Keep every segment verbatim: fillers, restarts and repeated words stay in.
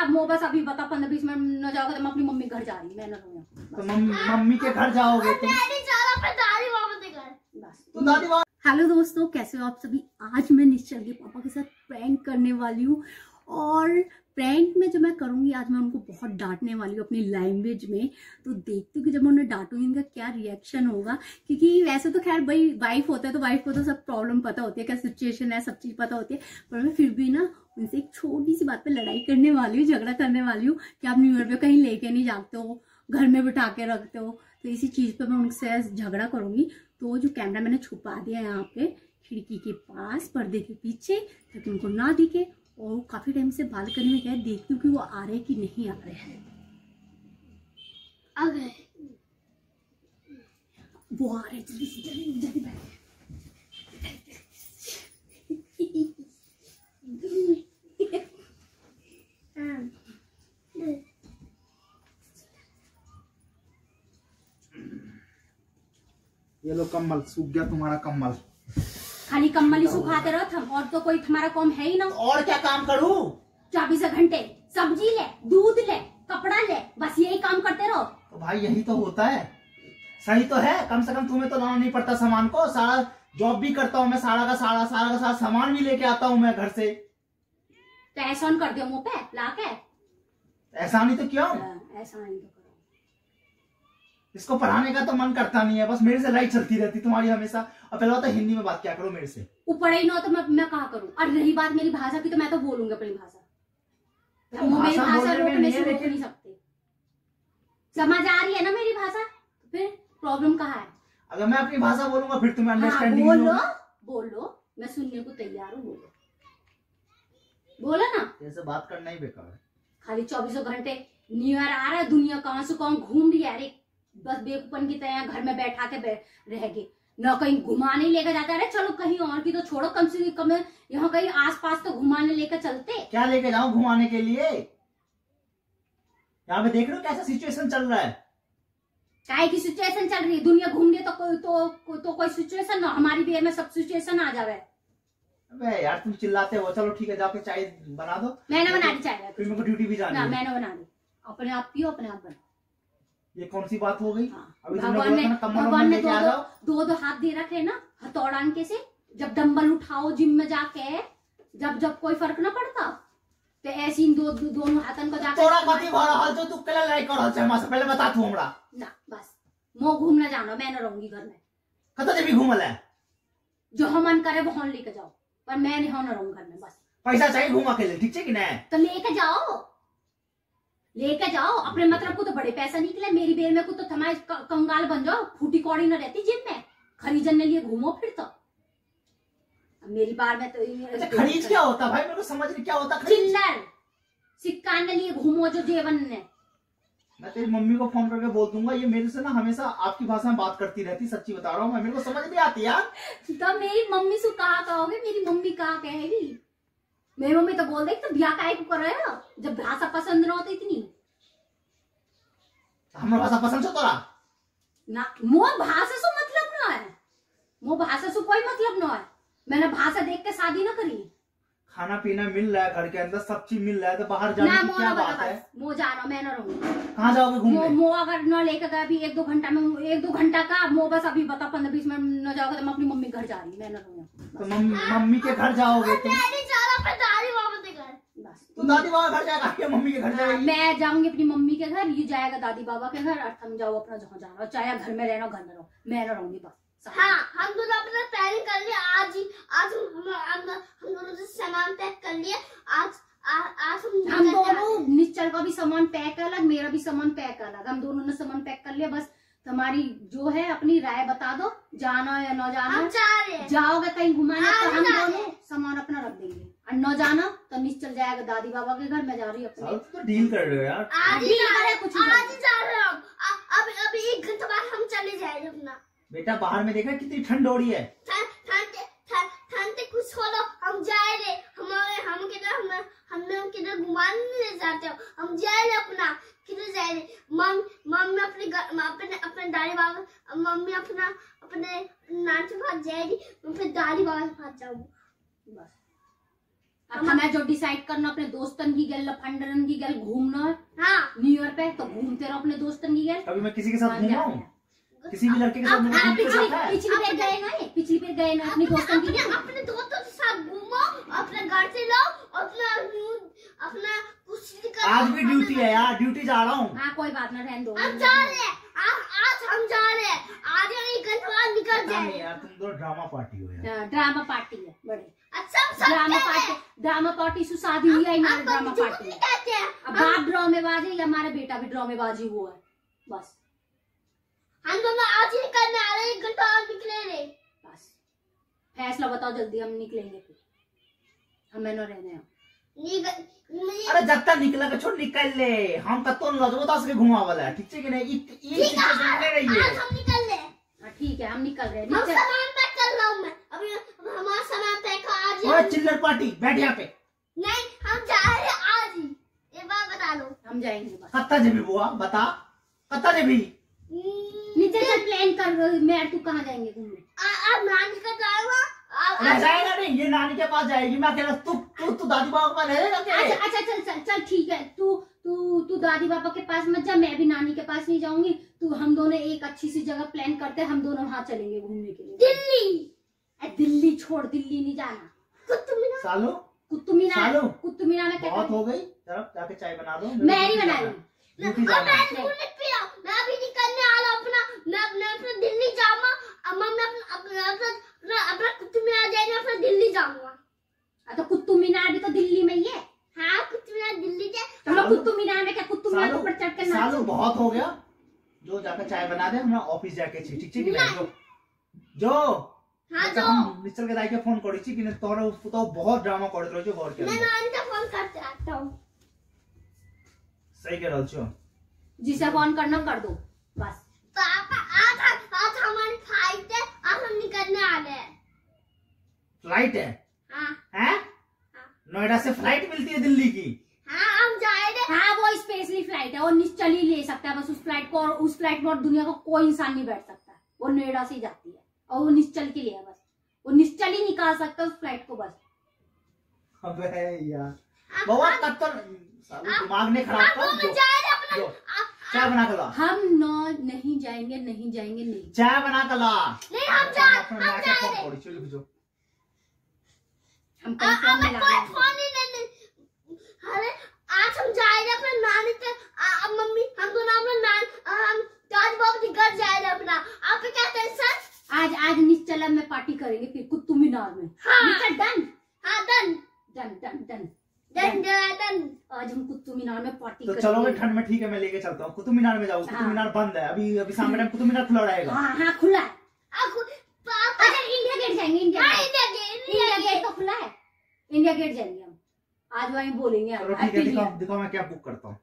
आप मुँह बस अभी बता, पंद्रह बीस मिनट न जाओगे तो मैं अपनी मम्मी घर जा रही, मैं न रहूँगा। मम्मी के घर जाओगे तुम? तो दादी बाबा। हेलो दोस्तों, कैसे हो आप सभी। आज मैं निश्चल के पापा के साथ प्रैंक करने वाली हूँ, और प्रैंक में जो मैं करूँगी आज मैं उनको बहुत डांटने वाली हूँ अपनी लैंग्वेज में। तो देखती हूँ कि जब मैं उन्हें डांटूंगी इनका क्या रिएक्शन होगा, क्योंकि वैसे तो खैर भाई वाइफ होता है तो वाइफ को तो सब प्रॉब्लम पता होती है, क्या सिचुएशन है सब चीज़ पता होती है, पर मैं फिर भी ना उनसे एक छोटी सी बात पर लड़ाई करने वाली हूँ, झगड़ा करने वाली हूँ कि आप न्यू ईयर पर कहीं लेके नहीं जाते हो, घर में बिठा के रखते हो। तो इसी चीज़ पर मैं उनसे झगड़ा करूँगी। तो जो कैमरा मैंने छुपा दिया यहाँ पे खिड़की के पास पर्दे के पीछे ताकि उनको ना दिखे, और काफी टाइम से बालकनी में गए, देखती हूँ कि वो आ रहे कि नहीं आ रहे हैं। आ गए, वो आ रहे, जल्दी से जल्दी जल्दी बैठ। ये लो कम्बल, सूख गया तुम्हारा कम्बल। खाली कम्बल ही सुखाते रहो, थम और तो कोई तुम्हारा काम है ही ना। और क्या काम करूं? चौबीस घंटे सब्जी ले, दूध ले, कपड़ा ले, बस यही काम करते रहो। तो भाई यही तो होता है, सही तो है, कम से कम तुम्हें तो लाना नहीं पड़ता सामान को। सारा जॉब भी करता हूँ मैं, सारा का सारा सारा का सारा सामान भी लेके आता हूँ मैं घर से। तो ऐसा ऑन कर दो मुँह पे ला के, ऐसा नहीं तो क्यों, ऐसा नहीं तो इसको पढ़ाने का तो मन करता नहीं है, बस मेरे से लड़ाई चलती रहती तुम्हारी हमेशा। और पहले तो हिंदी में बात क्या करो मेरे से, ऊपर ही ना तो मैं मैं कहा करूं। और रही बात मेरी भाषा की, तो मैं तो बोलूंगा अपनी भाषा, तो मेरी भाषा रोकने से रोक नहीं सकते। समझ आ रही है ना मेरी भाषा, फिर प्रॉब्लम कहाँ है? अगर मैं अपनी भाषा बोलूंगा फिर तुम्हें अंडरस्टैंडिंग नहीं होगी। बोलो, मैं सुनने को तैयार हूँ, बोलो बोलो ना। जैसे बात करना ही बेकार है, खाली चौबीसों घंटे न्यू ईयर आ रहा है, दुनिया कहाँ से कहाँ घूम रही है, बस बेवकूफन की तरह घर में बैठा के बै, रह गए ना, कहीं घुमाने लेकर जाता है। चलो कहीं और की तो छोड़ो, कम से कम यहाँ कहीं आसपास तो घुमाने लेकर चलते। क्या लेके जाऊँ घुमाने के लिए? यहाँ पे देख रहे हो कैसा सिचुएशन चल रहा है, काहे की सिचुएशन चल रही है, दुनिया घूम रही है। तो कोई तो, को, तो कोई सिचुएशन ना हमारी बेर में सब सिचुएशन आ जावे। अबे यार तुम चिल्लाते हो, चलो ठीक है जाके चाय बना दो। मैंने बना दी चाय, फिर मेरे को ड्यूटी भी जाना है। मैंने बना दी, अपने आप पियो अपने आप बनाओ। ये कौन सी बात हो गई? अभी भगवान ने भगवान ने दो दो दो हाथ दे रखे ना हथौड़ान के से, जब डंबल उठाओ जिम में जाके, जब जब कोई फर्क ना पड़ता, तो ऐसे इन दो दोनों हाथन को जाके थोड़ा कति भरा हाल जो तू कला लाइक और से हमसे पहले बता तू हमरा ना, बस मो घूमना जानो, मैं न रहूंगी घर में। कतो जे भी घूमल है, जो हम मन करे वो हम लेके जाओ, पर मैं नहीं होना रहूंगा घर में। बस पैसा चाहिए घूमा के लिए, ठीक है कि ना? तो लेके जाओ, लेकर जाओ अपने मतलब को, तो बड़े पैसा निकले। मेरी बेर में कुछ तो थमाए कंगाल बन जाओ, फूटी कौड़ी न रहती जिम में, खरीदने लिए घूमो फिर। तो मेरी बार में तो अच्छा, खरीद क्या होता भाई, मेरे को समझ नहीं क्या होता। चिल्लर सिक्का के लिए घूमो जो जेवन ने। मैं तेरी मम्मी को फोन करके बोल दूंगा, ये मेरे से ना हमेशा आपकी भाषा में बात करती रहती, सच्ची बता रहा हूँ मैं, मेरे को समझ नहीं आती यार। तो मेरी मम्मी से कहा कहोगे, मेरी मम्मी कहा कहेगी? मेरी मम्मी तो बोल दे तो ब्याह काहे को कर रहे हो, जब भाषा पसंद न हो तो इतनी हमर भाषा पसंद छो तोरा ना। मो भाषा से मतलब न है, मो भाषा से कोई मतलब न है, मैंने भाषा देख के शादी न करी। खाना पीना मिल रहा है, घर के अंदर सब चीज मिल रहा है, तो बाहर जाने की क्या बात है? मो जानो, मैं न रहूंगी। कहाँ जाओगे घूमने? मो अगर न लेकर गए अभी एक दो घंटा में, एक दो घंटा का मो बस अभी बता, पंद्रह बीस मिनट न जाओगे तो मैं अपनी मम्मी घर जा रही, मैं न रहूंगा। मम्मी के घर जाओगे? दादी बाबा के घर। तो दादी बाबा घर जाएगा या मम्मी के घर जाएगी? मैं जाऊंगी अपनी मम्मी के घर, ये जाएगा दादी बाबा के घर, और तुम जाओ अपना जहाँ जा रहा हो, चाहे घर में रहना घर में रहो, मैं ना रहूंगी बस। हाँ, हम दोनों अपना प्लानिंग कर लिया, आज ही आज हम हम दोनों से सामान पैक कर लिया, आज आज हम दोनों, निश्चल का भी सामान पैक अलग, मेरा भी सामान पैक अलग, हम दोनों ने सामान पैक कर लिया। बस तुम्हारी जो है अपनी राय बता दो, जाना या न जाना। जाओगे कहीं घुमाने तो हम दोनों सामान अपना रख देंगे, और न जाना तो निश्चल जाएगा दादी बाबा के घर, मैं जा रही अपने। तो डील कर रहे हो यार, आज ही जा रहे, कुछ आज ही जा रहे हो। अब अब एक घंटे बाद हम चले जाएंगे अपना। बेटा बाहर में देखा कितनी ठंड हो रही है, ठंड कुछ हो लो, हम जाए रहे, हमारे हम किधर हम हमें किधर घुमाने नहीं जाते हो, हम जाए रहे अपना किधर जाए रहे। मम मम्मी अपने अपने अपने दादी बाबा, मम्मी अपना अपने नानी के पास जाएगी, मैं फिर दादी बाबा के पास जाऊंगी। बस हमें जो डिसाइड करना अपने दोस्तन की गल लफंडरन की गल घूमना न्यूयॉर्क पे तो घूमते रहो अपने दोस्तन की गल। अभी मैं किसी के साथ घूमा हूँ, किसी भी लड़के के साथ घूमा। पिछली पिछली बार गए ना, पिछली बार गए ना अपने दोस्तन की गल, अपने दोस्तों के साथ घूमो, अपने घर से लो अपना अपना कुछ। आज भी ड्यूटी है यार, ड्यूटी जा रहा हूँ। हाँ कोई बात ना, रहने दो। हम जा रहे हैं आज, हम जा रहे हैं आज, नहीं कल बाहर निकल जाए यार। तुम तो ड्रामा पार्टी हो यार। ड्रामा पार्टी है बड़े अच्छा। ड्रामा पार्टी, ड्रामा पार्टी से शादी हुई है हमारे। ड्रामा पार्टी अब बाप ड्रामेबाज है, हमारा बेटा भी ड्रामेबाजी हुआ है। बस हम दोनों आज ही निकलने आ रहे, एक घंटा और निकलेंगे। बस फैसला बताओ जल्दी, हम निकलेंगे फिर, हमें न रहने। अरे जब तक निकला छोड़, निकल ले। हम कत्तो लजबोता से घुमा वाला है, ठीक है कि नहीं? ये हम निकल ले। ठीक है हम निकल रहे हैं। सामान पैक कर रहा हूं मैं अभी, हमारा सामान पैक। आज और चिल्लर पार्टी बैठ यहां पे। नहीं हम जा रहे हैं आज ही, एक बार बता लो। हम जाएंगे बस। कत्ता जेबी बुआ बता, कत्ता जेबी नीचे से प्लान कर। मैं तू कहां जाएंगे घूमने? अब नानी का जाऊंगा। जाएगा नहीं, ये नानी के पास जाएगी, मैं अकेला। तू तू तू दादी पापा के पास रहे। अच्छा चल चल चल ठीक है, तू तू तू दादी पापा के पास मत जा, मैं भी नानी के पास नहीं जाऊंगी। तू हम दोनों एक अच्छी सी जगह प्लान करते हैं, हम दोनों वहाँ चलेंगे घूमने के लिए। दिल्ली? दिल्ली छोड़, दिल्ली नहीं जाना। कुतुब मीनार सालो, कुतुब मीनार कुतुब मीनार में बहुत हो गई। जाके चाय बना दो। मैं नहीं बना रही, कुतुब मीनार जाएगा फिर दिल्ली जाऊंगा। तो कुतुब मीनार भी तो दिल्ली में ही है। हाँ कुतुब मीनार दिल्ली जाए। हम कुतुब मीनार में क्या, कुतुब मीनार ऊपर चढ़ के ना। सालों बहुत हो गया, जो जाकर चाय बना दे, हम ऑफिस जाके छी। ठीक ठीक है जो जो हां जो मिस्टर के दाई के फोन करी छी कि न तोरा तो बहुत ड्रामा करत रहो जो गौर के। मैं नानी का फोन करते आता हूं। सही कह रहल छो, जिसे फोन करना कर दो बस। पापा आज आज हमारी फ्लाइट है, आज हम निकलने वाले हैं। फ्लाइट है? हाँ। है? हाँ। नोएडा से फ्लाइट मिलती है दिल्ली की? हाँ हम जाएंगे। हाँ वो स्पेशली फ्लाइट है, वो निश्चल ही ले सकता है बस उस फ्लाइट को। और उस फ्लाइट में दुनिया का को कोई इंसान नहीं बैठ सकता, वो नोएडा से ही जाती है और वो निश्चल के लिए है बस। वो निश्चल ही निकाल सकता है उस फ्लाइट को बस। अबे यार बहुत दिमाग ने खराब कर। चाय बना कला। हम नौ नहीं जाएंगे, नहीं जाएंगे नहीं। चाय बना कला। नहीं हम जा हम जाएंगे। हम कोई फोन नहीं लेने। अरे आज हम जाएंगे अपने नानी के, अब मम्मी हम तो ना अपने नान हम आज बाप के घर जाएंगे अपना। आप क्या टेंशन? आज आज निश्चल में पार्टी करेंगे फिर कुतुब मीनार में। हाँ डन, हाँ done done done done done done. आज हम कुतुब मीनार में पार्टी तो चलोगे ठंड में? ठीक है मैं लेके चलता हूँ। कुतुब मीनार में जाओ, कुतुब मीनार बंद है अभी अभी शाम में। कुतुब मीनार खुला रहेगा? हाँ हाँ खुला है। अच्छा इंडिया गेट जाएंगे। इंडिया गेट, इंडिया गेट तो खुला है। इंडिया गेट जाएंगे हम आज, वही बोलेंगे। दिखाओ दिखाओ मैं क्या बुक करता हूँ,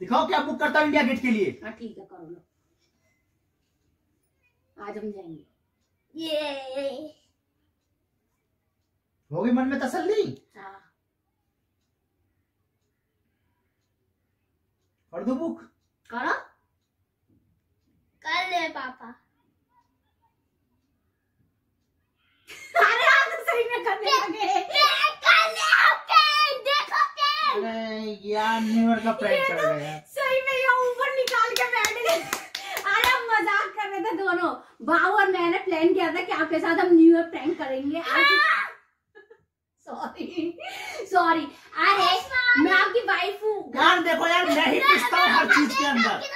दिखाओ क्या बुक करता हूँ इंडिया गेट के लिए। हाँ ठीक है करो लो, आज हम जाएंगे। ये होगी मन में तसल्ली कर दो बुक। करो कर ले पापा। अरे आप सही में करने लगे। कर ले आपके देखो के। अरे यार न्यूयॉर्क का प्रैंक कर रहे हैं सही में। ये ऊपर निकाल के बैठ गए। अरे हम मजाक कर रहे थे दोनों, बाबू और मैंने प्लान किया था कि आपके साथ हम न्यूयॉर्क प्रैंक करेंगे। Sorry sorry. अरे मैं आपकी वाइफ हूँ यार। देखो यार मैं ही पिसता हूँ हर चीज के अंदर।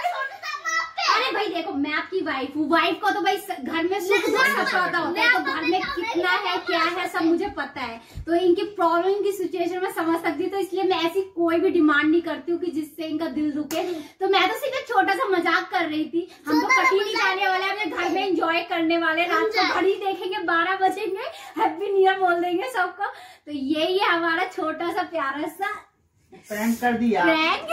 अरे भाई देखो मैं आपकी वाइफ हूँ, वाइफ को तो भाई घर में सुख दुख सताता होता है, तो घर में कितना है क्या है सब मुझे पता है। तो इनकी प्रॉब्लम की सिचुएशन में समझ सकती हूँ, तो इसलिए मैं ऐसी कोई भी डिमांड नहीं करती हूँ कि जिससे इनका दिल दुखे। तो मैं तो सिर्फ एक छोटा सा मजाक कर रही थी। हम तो कहीं नहीं जाने वाले, अपने घर में एंजॉय करने वाले। रात को घड़ी देखेंगे, बारह बजेंगे, हैप्पी न्यू ईयर बोल देंगे सबको। तो यही है हमारा छोटा सा प्यारा सा प्रैंक कर दिया। प्रैंक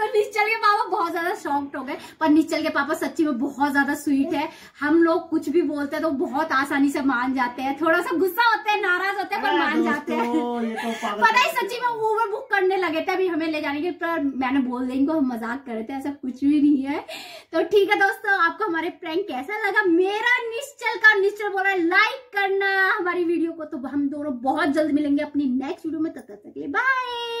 तो निश्चल के पापा बहुत ज्यादा शॉक्ड हो गए। पर निश्चल के पापा सच्ची में बहुत ज्यादा स्वीट है। हम लोग कुछ भी बोलते हैं तो बहुत आसानी से मान जाते हैं, थोड़ा सा गुस्सा होते हैं, नाराज होते हैं, पर मान जाते हैं। पता है सच्ची में उबर बुक करने लगे थे अभी हमें ले जाने के, पर मैंने बोल दी इनको हम मजाक कर रहे थे, ऐसा कुछ भी नहीं है। तो ठीक है दोस्तों, आपको हमारे प्रैंक कैसा लगा मेरा निश्चल का, निश्चल बोल रहा है लाइक करना हमारी वीडियो को। तो हम दोनों बहुत जल्द मिलेंगे अपनी नेक्स्ट वीडियो में, तब तक के लिए बाय।